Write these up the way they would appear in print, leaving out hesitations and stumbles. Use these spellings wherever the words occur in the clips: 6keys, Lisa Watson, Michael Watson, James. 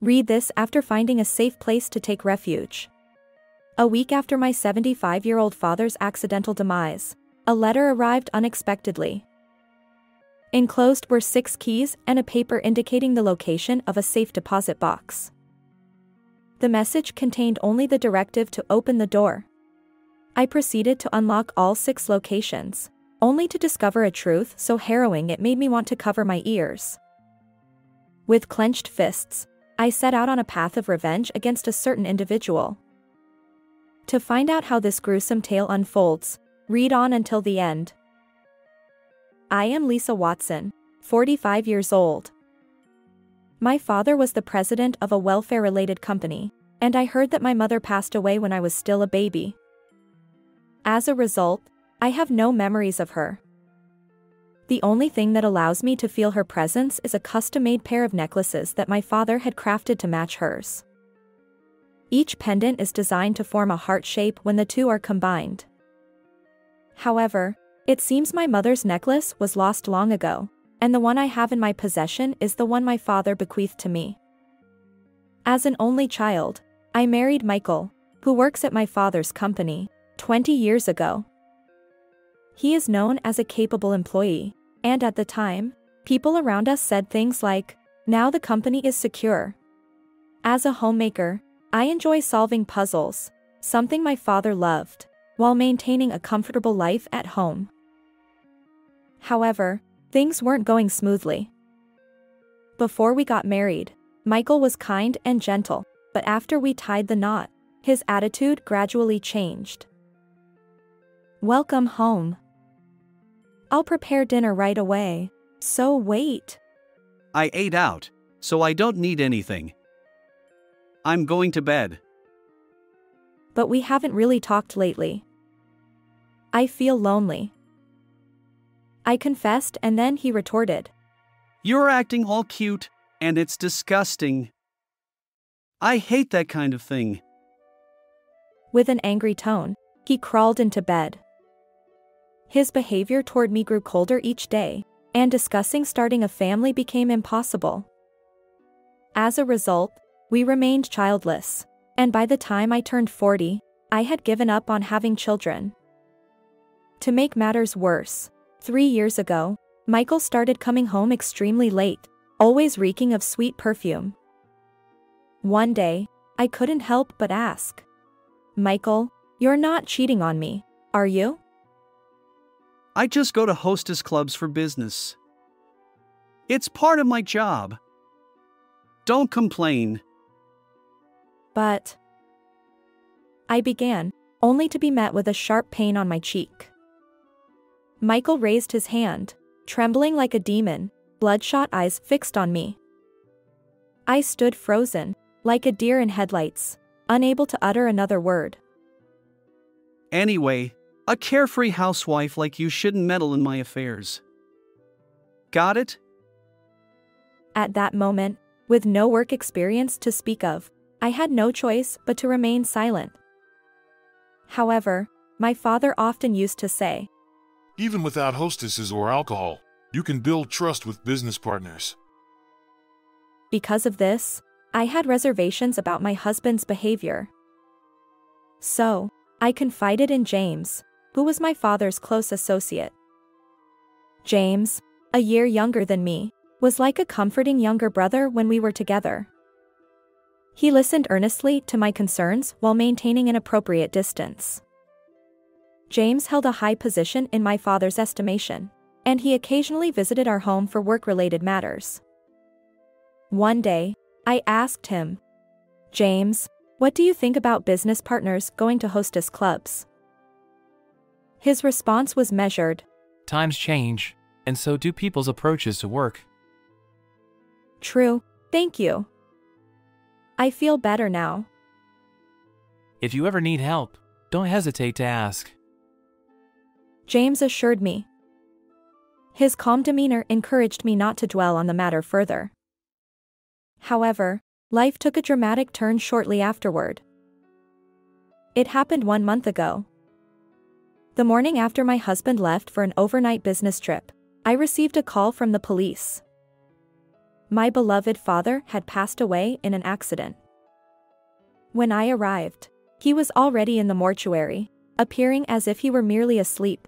Read this after finding a safe place to take refuge. A week after my 75-year-old father's accidental demise, a letter arrived unexpectedly. Enclosed were 6 keys and a paper indicating the location of a safe deposit box. The message contained only the directive to open the door. I proceeded to unlock all 6 locations, only to discover a truth so harrowing it made me want to cover my ears. With clenched fists, I set out on a path of revenge against a certain individual. To find out how this gruesome tale unfolds, read on until the end. I am Lisa Watson, 45 years old. My father was the president of a welfare-related company, and I heard that my mother passed away when I was still a baby. As a result, I have no memories of her. The only thing that allows me to feel her presence is a custom-made pair of necklaces that my father had crafted to match hers. Each pendant is designed to form a heart shape when the two are combined. However, it seems my mother's necklace was lost long ago, and the one I have in my possession is the one my father bequeathed to me. As an only child, I married Michael, who works at my father's company, 20 years ago. He is known as a capable employee, and at the time, people around us said things like, "Now the company is secure." As a homemaker, I enjoy solving puzzles, something my father loved, while maintaining a comfortable life at home. However, things weren't going smoothly. Before we got married, Michael was kind and gentle, but after we tied the knot, his attitude gradually changed. "Welcome home. I'll prepare dinner right away, so wait." "I ate out, so I don't need anything. I'm going to bed." But we haven't really talked lately. I feel lonely. I confessed, and then he retorted, "You're acting all cute, and it's disgusting. I hate that kind of thing." With an angry tone, he crawled into bed. His behavior toward me grew colder each day, and discussing starting a family became impossible. As a result, we remained childless, and by the time I turned 40, I had given up on having children. To make matters worse, 3 years ago, Michael started coming home extremely late, always reeking of sweet perfume. One day, I couldn't help but ask, "Michael, you're not cheating on me, are you?" "I just go to hostess clubs for business. It's part of my job. Don't complain." "But..." I began, only to be met with a sharp pain on my cheek. Michael raised his hand, trembling like a demon, bloodshot eyes fixed on me. I stood frozen, like a deer in headlights, unable to utter another word. "Anyway, a carefree housewife like you shouldn't meddle in my affairs. Got it?" At that moment, with no work experience to speak of, I had no choice but to remain silent. However, my father often used to say, "Even without hostesses or alcohol, you can build trust with business partners." Because of this, I had reservations about my husband's behavior. So, I confided in James, who was my father's close associate. James, a year younger than me, was like a comforting younger brother when we were together. He listened earnestly to my concerns while maintaining an appropriate distance. James held a high position in my father's estimation, and he occasionally visited our home for work-related matters. One day, I asked him, "James, what do you think about business partners going to hostess clubs?" His response was measured. "Times change, and so do people's approaches to work." "True, thank you. I feel better now." "If you ever need help, don't hesitate to ask," James assured me. His calm demeanor encouraged me not to dwell on the matter further. However, life took a dramatic turn shortly afterward. It happened 1 month ago. The morning after my husband left for an overnight business trip, I received a call from the police. My beloved father had passed away in an accident. When I arrived, he was already in the mortuary, appearing as if he were merely asleep.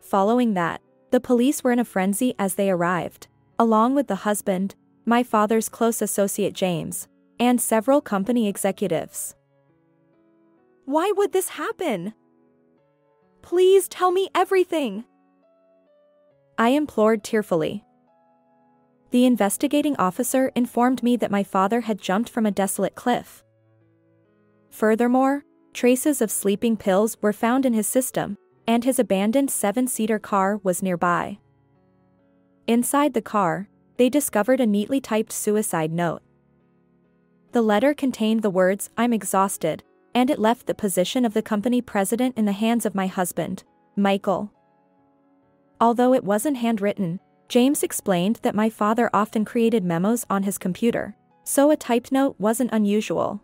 Following that, the police were in a frenzy as they arrived, along with the husband, my father's close associate James, and several company executives. Why would this happen? Please tell me everything, I implored tearfully. The investigating officer informed me that my father had jumped from a desolate cliff. Furthermore, traces of sleeping pills were found in his system, and his abandoned seven-seater car was nearby. Inside the car, they discovered a neatly typed suicide note. The letter contained the words, "I'm exhausted," and it left the position of the company president in the hands of my husband, Michael. Although it wasn't handwritten, James explained that my father often created memos on his computer, so a typed note wasn't unusual.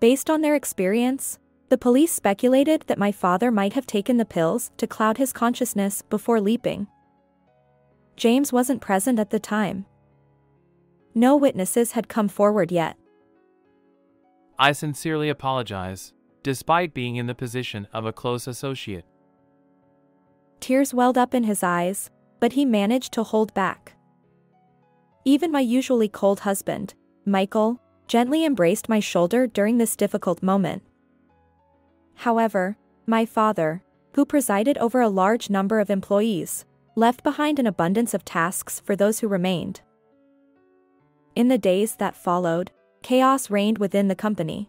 Based on their experience, the police speculated that my father might have taken the pills to cloud his consciousness before leaping. James wasn't present at the time. No witnesses had come forward yet. I sincerely apologize, despite being in the position of a close associate. Tears welled up in his eyes, but he managed to hold back. Even my usually cold husband, Michael, gently embraced my shoulder during this difficult moment. However, my father, who presided over a large number of employees, left behind an abundance of tasks for those who remained. In the days that followed, chaos reigned within the company.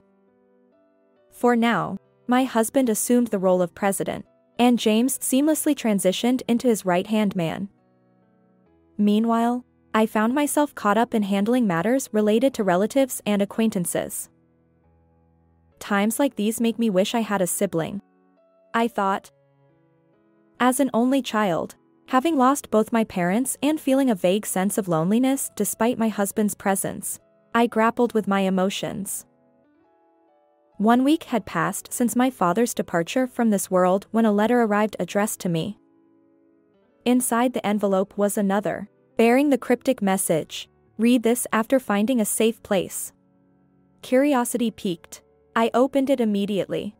For now, my husband assumed the role of president, and James seamlessly transitioned into his right-hand man. Meanwhile, I found myself caught up in handling matters related to relatives and acquaintances. Times like these make me wish I had a sibling, I thought. As an only child, having lost both my parents and feeling a vague sense of loneliness despite my husband's presence, I grappled with my emotions. 1 week had passed since my father's departure from this world when a letter arrived addressed to me. Inside the envelope was another, bearing the cryptic message, "Read this after finding a safe place." Curiosity piqued. I opened it immediately.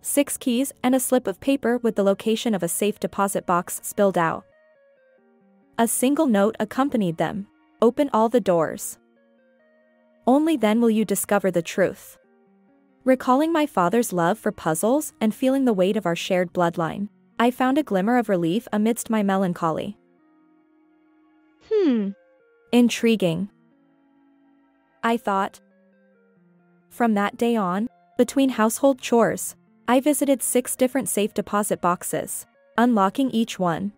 6 keys and a slip of paper with the location of a safe deposit box spilled out. A single note accompanied them, "Open all the doors. Only then will you discover the truth." Recalling my father's love for puzzles and feeling the weight of our shared bloodline, I found a glimmer of relief amidst my melancholy. Intriguing, I thought. From that day on, between household chores, I visited 6 different safe deposit boxes, unlocking each one.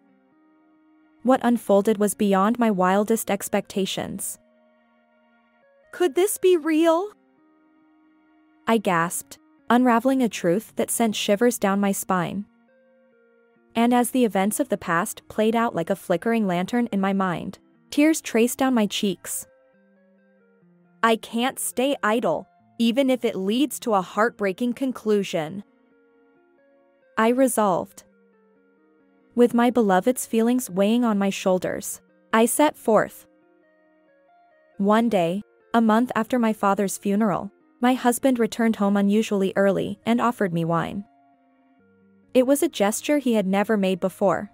What unfolded was beyond my wildest expectations. Could this be real? I gasped, unraveling a truth that sent shivers down my spine. And as the events of the past played out like a flickering lantern in my mind, tears traced down my cheeks. I can't stay idle, even if it leads to a heartbreaking conclusion, I resolved. With my beloved's feelings weighing on my shoulders, I set forth. One day, a month after my father's funeral, my husband returned home unusually early and offered me wine. It was a gesture he had never made before.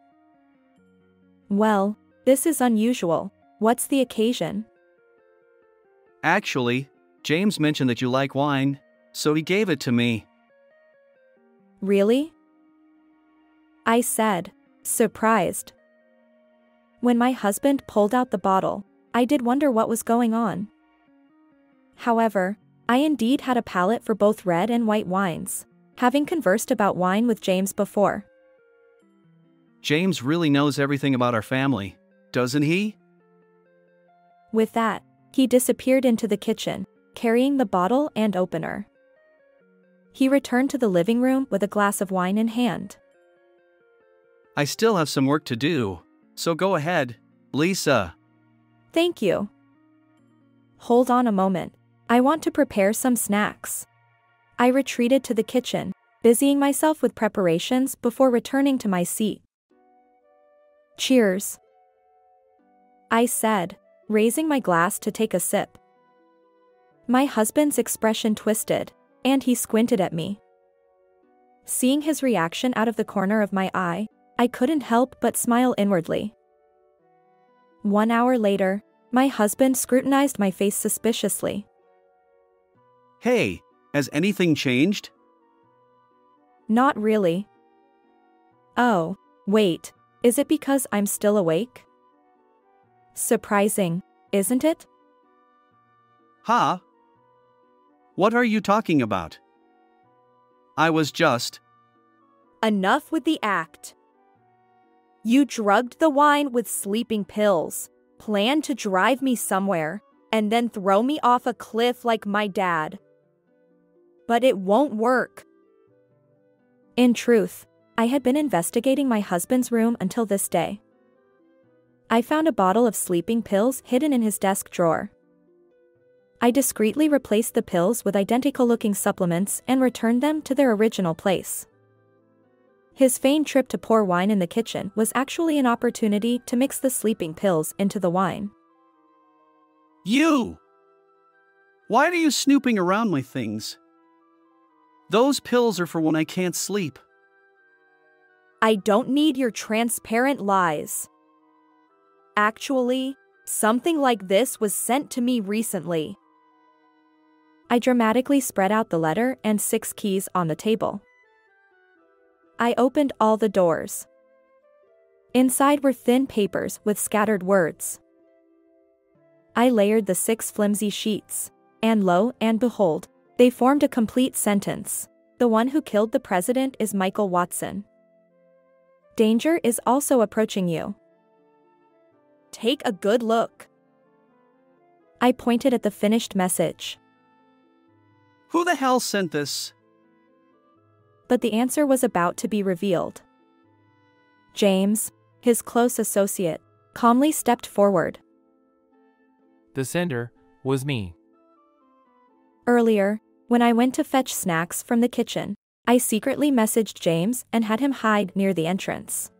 Well, this is unusual. What's the occasion? Actually, James mentioned that you like wine, so he gave it to me. Really? I said, surprised. When my husband pulled out the bottle, I did wonder what was going on. However, I indeed had a palate for both red and white wines, having conversed about wine with James before. James really knows everything about our family, doesn't he? With that, he disappeared into the kitchen, carrying the bottle and opener. He returned to the living room with a glass of wine in hand. I still have some work to do, so go ahead, Lisa. Thank you. Hold on a moment, I want to prepare some snacks. I retreated to the kitchen, busying myself with preparations before returning to my seat. Cheers. I said, raising my glass to take a sip. My husband's expression twisted, and he squinted at me. Seeing his reaction out of the corner of my eye, I couldn't help but smile inwardly. 1 hour later, my husband scrutinized my face suspiciously. Hey, has anything changed? Not really. Oh, wait, is it because I'm still awake? Surprising, isn't it? Huh? What are you talking about? I was just... Enough with the act. You drugged the wine with sleeping pills, planned to drive me somewhere, and then throw me off a cliff like my dad. But it won't work. In truth, I had been investigating my husband's room until this day. I found a bottle of sleeping pills hidden in his desk drawer. I discreetly replaced the pills with identical-looking supplements and returned them to their original place. His feigned trip to pour wine in the kitchen was actually an opportunity to mix the sleeping pills into the wine. You! Why are you snooping around my things? Those pills are for when I can't sleep. I don't need your transparent lies. Actually, something like this was sent to me recently. I dramatically spread out the letter and 6 keys on the table. I opened all the doors. Inside were thin papers with scattered words. I layered the 6 flimsy sheets, and lo and behold, they formed a complete sentence. The one who killed the president is Michael Watson. Danger is also approaching you. Take a good look. I pointed at the finished message. Who the hell sent this? But the answer was about to be revealed. James, his close associate, calmly stepped forward. The sender was me. Earlier, when I went to fetch snacks from the kitchen, I secretly messaged James and had him hide near the entrance.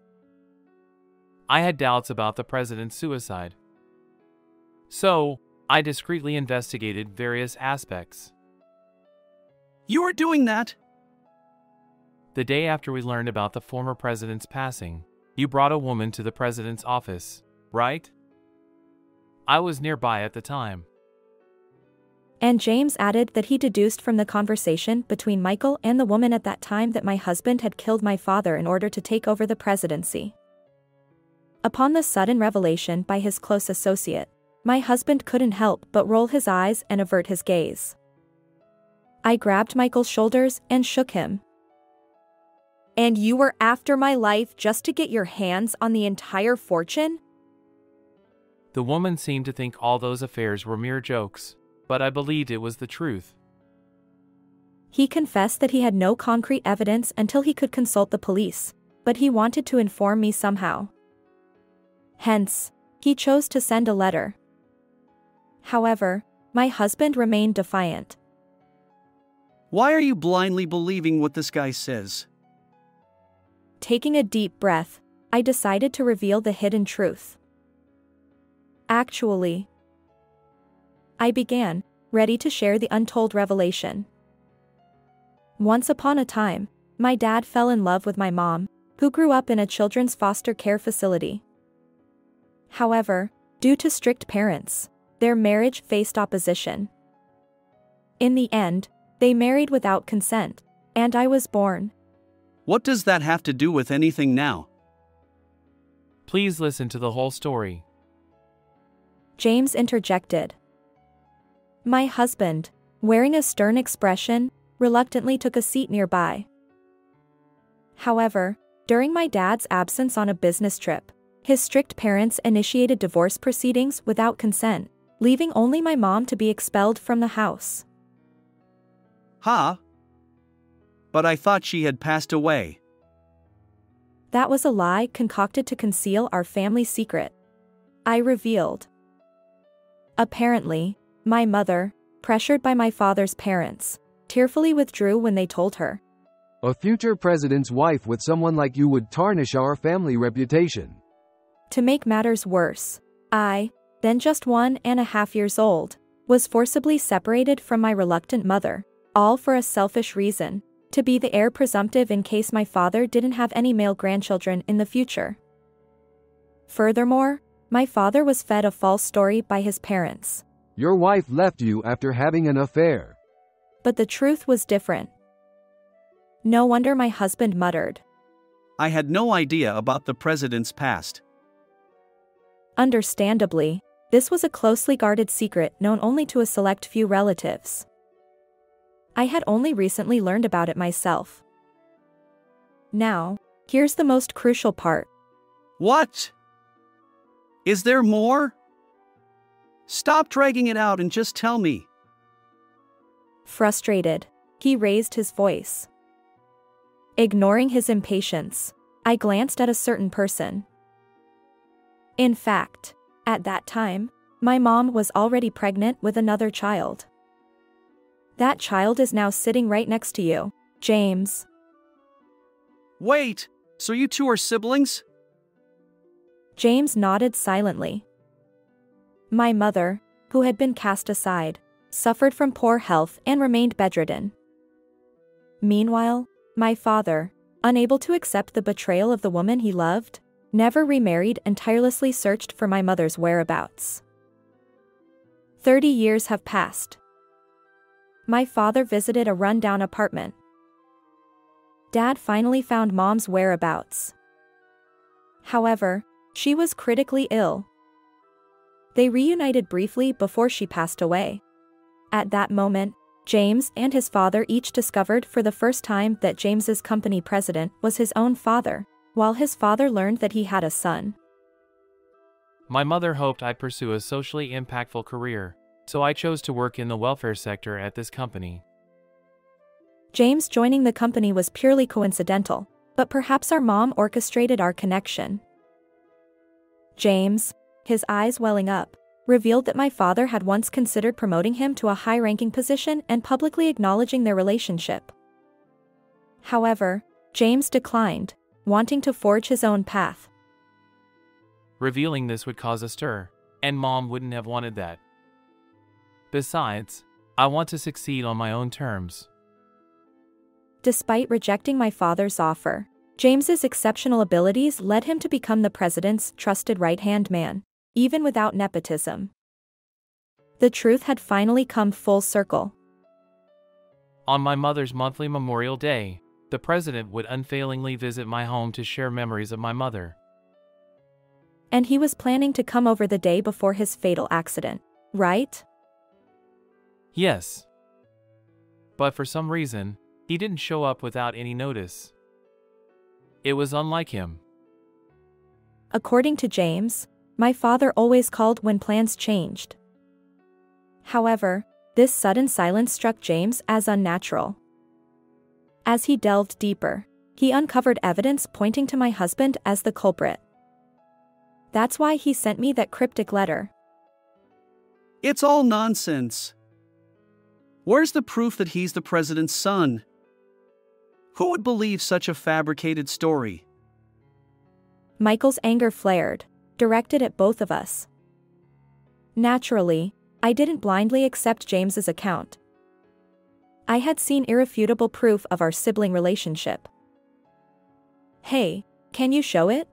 I had doubts about the president's suicide. So, I discreetly investigated various aspects. You were doing that? The day after we learned about the former president's passing, you brought a woman to the president's office, right? I was nearby at the time. And James added that he deduced from the conversation between Michael and the woman at that time that my husband had killed my father in order to take over the presidency. Upon the sudden revelation by his close associate, my husband couldn't help but roll his eyes and avert his gaze. I grabbed Michael's shoulders and shook him. And you were after my life just to get your hands on the entire fortune? The woman seemed to think all those affairs were mere jokes, but I believed it was the truth. He confessed that he had no concrete evidence until he could consult the police, but he wanted to inform me somehow. Hence, he chose to send a letter. However, my husband remained defiant. Why are you blindly believing what this guy says? Taking a deep breath, I decided to reveal the hidden truth. Actually, I began, ready to share the untold revelation. Once upon a time, my dad fell in love with my mom, who grew up in a children's foster care facility. However, due to strict parents, their marriage faced opposition. In the end, they married without consent, and I was born. What does that have to do with anything now? Please listen to the whole story. James interjected. My husband, wearing a stern expression, reluctantly took a seat nearby. However, during my dad's absence on a business trip, his strict parents initiated divorce proceedings without consent, leaving only my mom to be expelled from the house. Huh? But I thought she had passed away. That was a lie concocted to conceal our family secret. I revealed. Apparently, my mother, pressured by my father's parents, tearfully withdrew when they told her. A future president's wife with someone like you would tarnish our family reputation. To make matters worse, I, then just 1.5 years old, was forcibly separated from my reluctant mother, all for a selfish reason, to be the heir presumptive in case my father didn't have any male grandchildren in the future. Furthermore, my father was fed a false story by his parents. Your wife left you after having an affair. But the truth was different. No wonder my husband muttered, I had no idea about the president's past. Understandably, this was a closely guarded secret known only to a select few relatives. I had only recently learned about it myself. Now, here's the most crucial part. What? Is there more? Stop dragging it out and just tell me. Frustrated, he raised his voice. Ignoring his impatience, I glanced at a certain person. In fact, at that time, my mom was already pregnant with another child. That child is now sitting right next to you, James. Wait, so you two are siblings? James nodded silently. My mother, who had been cast aside, suffered from poor health and remained bedridden. Meanwhile, my father, unable to accept the betrayal of the woman he loved, never remarried and tirelessly searched for my mother's whereabouts. 30 years have passed. My father visited a rundown apartment. Dad finally found Mom's whereabouts. However, she was critically ill. They reunited briefly before she passed away. At that moment, James and his father each discovered for the first time that James's company president was his own father, while his father learned that he had a son. My mother hoped I'd pursue a socially impactful career, so I chose to work in the welfare sector at this company. James joining the company was purely coincidental, but perhaps our mom orchestrated our connection. James, his eyes welling up, revealed that my father had once considered promoting him to a high-ranking position and publicly acknowledging their relationship. However, James declined, wanting to forge his own path. Revealing this would cause a stir, and Mom wouldn't have wanted that. Besides, I want to succeed on my own terms. Despite rejecting my father's offer, James's exceptional abilities led him to become the president's trusted right-hand man, even without nepotism. The truth had finally come full circle. On my mother's monthly Memorial Day, the president would unfailingly visit my home to share memories of my mother. And he was planning to come over the day before his fatal accident, right? Yes. But for some reason, he didn't show up without any notice. It was unlike him. According to James, my father always called when plans changed. However, this sudden silence struck James as unnatural. As he delved deeper, he uncovered evidence pointing to my husband as the culprit. That's why he sent me that cryptic letter. It's all nonsense. Where's the proof that he's the president's son? Who would believe such a fabricated story? Michael's anger flared, directed at both of us. Naturally, I didn't blindly accept James's account. I had seen irrefutable proof of our sibling relationship. Hey, can you show it?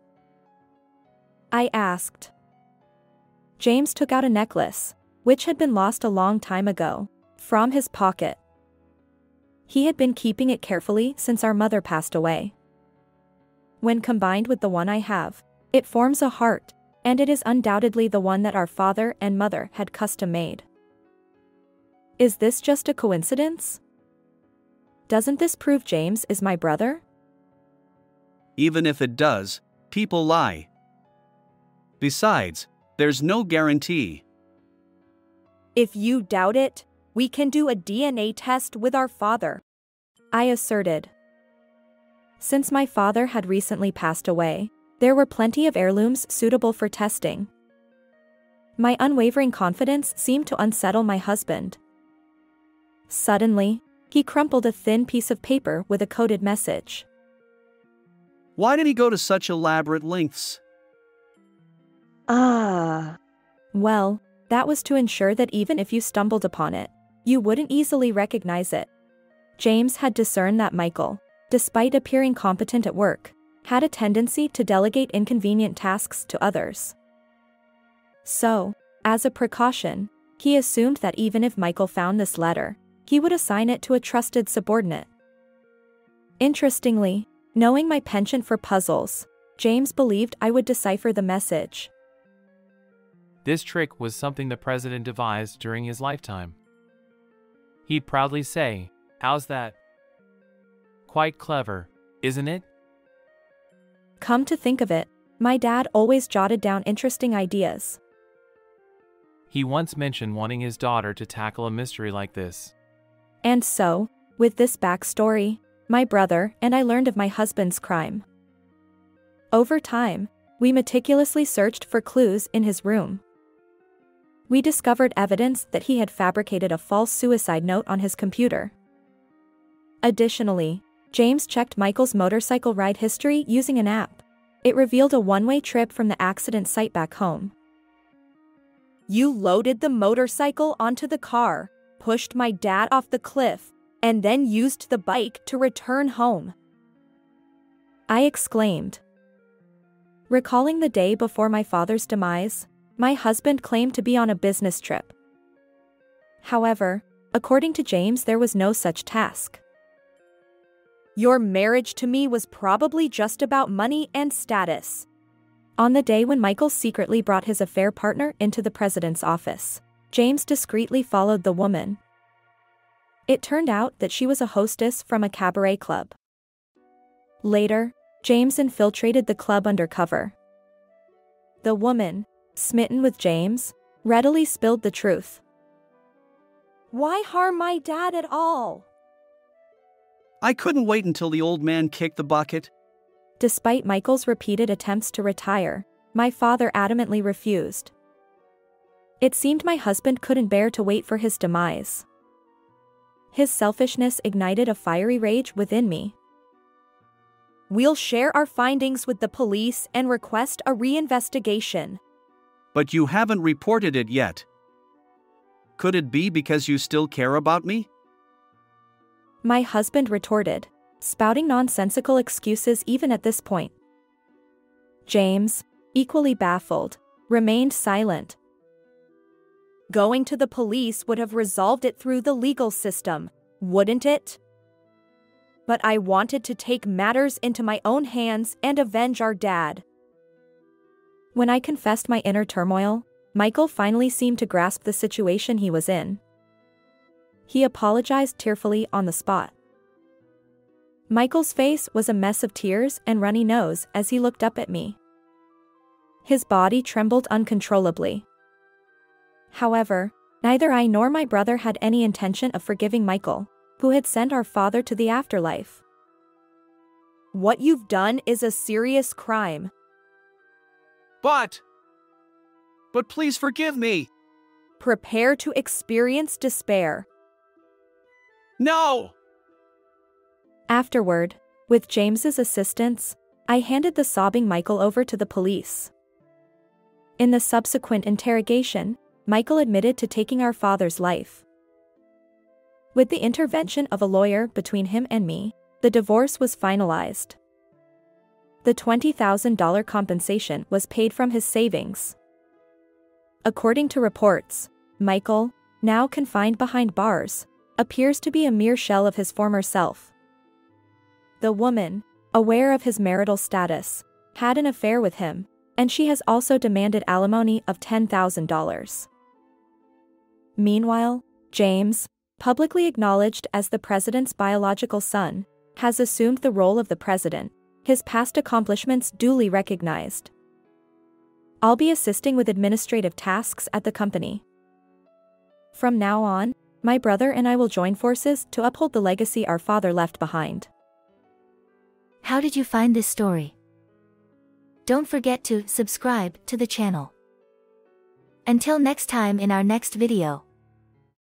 I asked. James took out a necklace, which had been lost a long time ago, from his pocket. He had been keeping it carefully since our mother passed away. When combined with the one I have, it forms a heart, and it is undoubtedly the one that our father and mother had custom made. Is this just a coincidence? Doesn't this prove James is my brother? Even if it does, people lie. Besides, there's no guarantee. If you doubt it, we can do a DNA test with our father, I asserted. Since my father had recently passed away, there were plenty of heirlooms suitable for testing. My unwavering confidence seemed to unsettle my husband. Suddenly, he crumpled a thin piece of paper with a coded message. Why did he go to such elaborate lengths? Well, that was to ensure that even if you stumbled upon it, you wouldn't easily recognize it. James had discerned that Michael, despite appearing competent at work, had a tendency to delegate inconvenient tasks to others. So, as a precaution, he assumed that even if Michael found this letter, he would assign it to a trusted subordinate. Interestingly, knowing my penchant for puzzles, James believed I would decipher the message. This trick was something the president devised during his lifetime. He'd proudly say, "How's that? Quite clever, isn't it?" Come to think of it, my dad always jotted down interesting ideas. He once mentioned wanting his daughter to tackle a mystery like this. And so, with this backstory, my brother and I learned of my husband's crime. Over time, we meticulously searched for clues in his room. We discovered evidence that he had fabricated a false suicide note on his computer. Additionally, James checked Michael's motorcycle ride history using an app. It revealed a one-way trip from the accident site back home. You loaded the motorcycle onto the car, pushed my dad off the cliff, and then used the bike to return home, I exclaimed. Recalling the day before my father's demise, my husband claimed to be on a business trip. However, according to James, there was no such task. Your marriage to me was probably just about money and status. On the day when Michael secretly brought his affair partner into the president's office, James discreetly followed the woman. It turned out that she was a hostess from a cabaret club. Later, James infiltrated the club undercover. The woman, smitten with James, readily spilled the truth. Why harm my dad at all? I couldn't wait until the old man kicked the bucket. Despite Michael's repeated attempts to retire, my father adamantly refused. It seemed my husband couldn't bear to wait for his demise. His selfishness ignited a fiery rage within me. We'll share our findings with the police and request a reinvestigation. But you haven't reported it yet. Could it be because you still care about me? My husband retorted, spouting nonsensical excuses even at this point. James, equally baffled, remained silent. Going to the police would have resolved it through the legal system, wouldn't it? But I wanted to take matters into my own hands and avenge our dad. When I confessed my inner turmoil, Michael finally seemed to grasp the situation he was in. He apologized tearfully on the spot. Michael's face was a mess of tears and runny nose as he looked up at me. His body trembled uncontrollably. However, neither I nor my brother had any intention of forgiving Michael, who had sent our father to the afterlife. What you've done is a serious crime. But please forgive me. Prepare to experience despair. No! Afterward, with James's assistance, I handed the sobbing Michael over to the police. In the subsequent interrogation, Michael admitted to taking our father's life. With the intervention of a lawyer between him and me, the divorce was finalized. The $20,000 compensation was paid from his savings. According to reports, Michael, now confined behind bars, appears to be a mere shell of his former self. The woman, aware of his marital status, had an affair with him, and she has also demanded alimony of $10,000. Meanwhile, James, publicly acknowledged as the president's biological son, has assumed the role of the president, his past accomplishments duly recognized. I'll be assisting with administrative tasks at the company. From now on, my brother and I will join forces to uphold the legacy our father left behind. How did you find this story? Don't forget to subscribe to the channel. Until next time in our next video.